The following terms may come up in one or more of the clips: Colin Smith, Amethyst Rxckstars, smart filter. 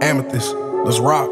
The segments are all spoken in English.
Amethyst, let's rock.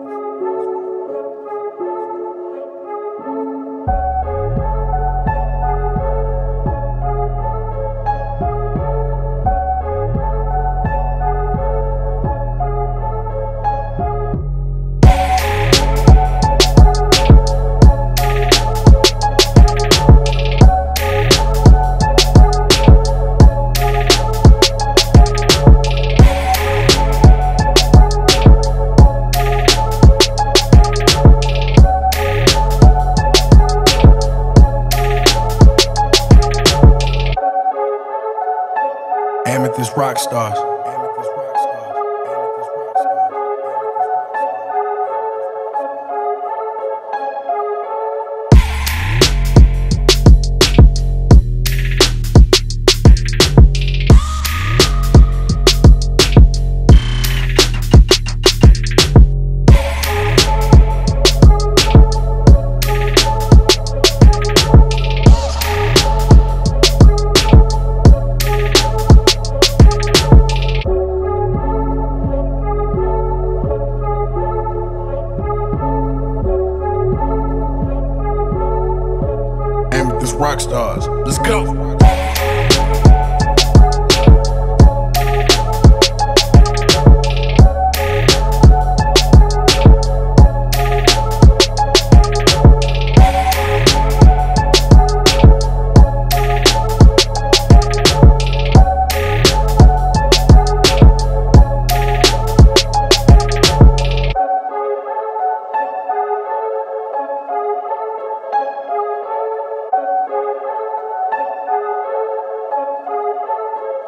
Amethyst Rxckstars. Rockstars, let's go.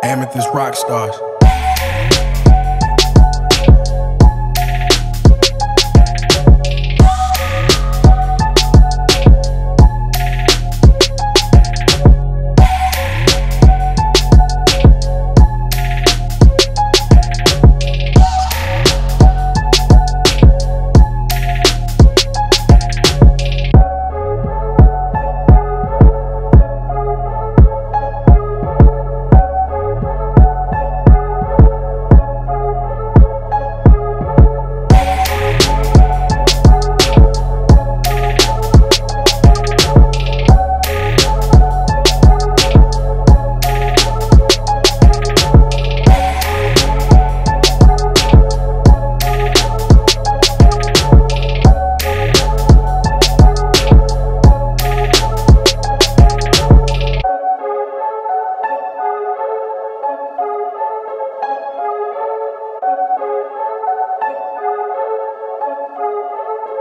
Amethyst Rxckstars.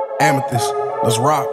Amethyst, let's rock.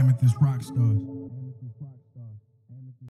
Amethyst Rxckstars.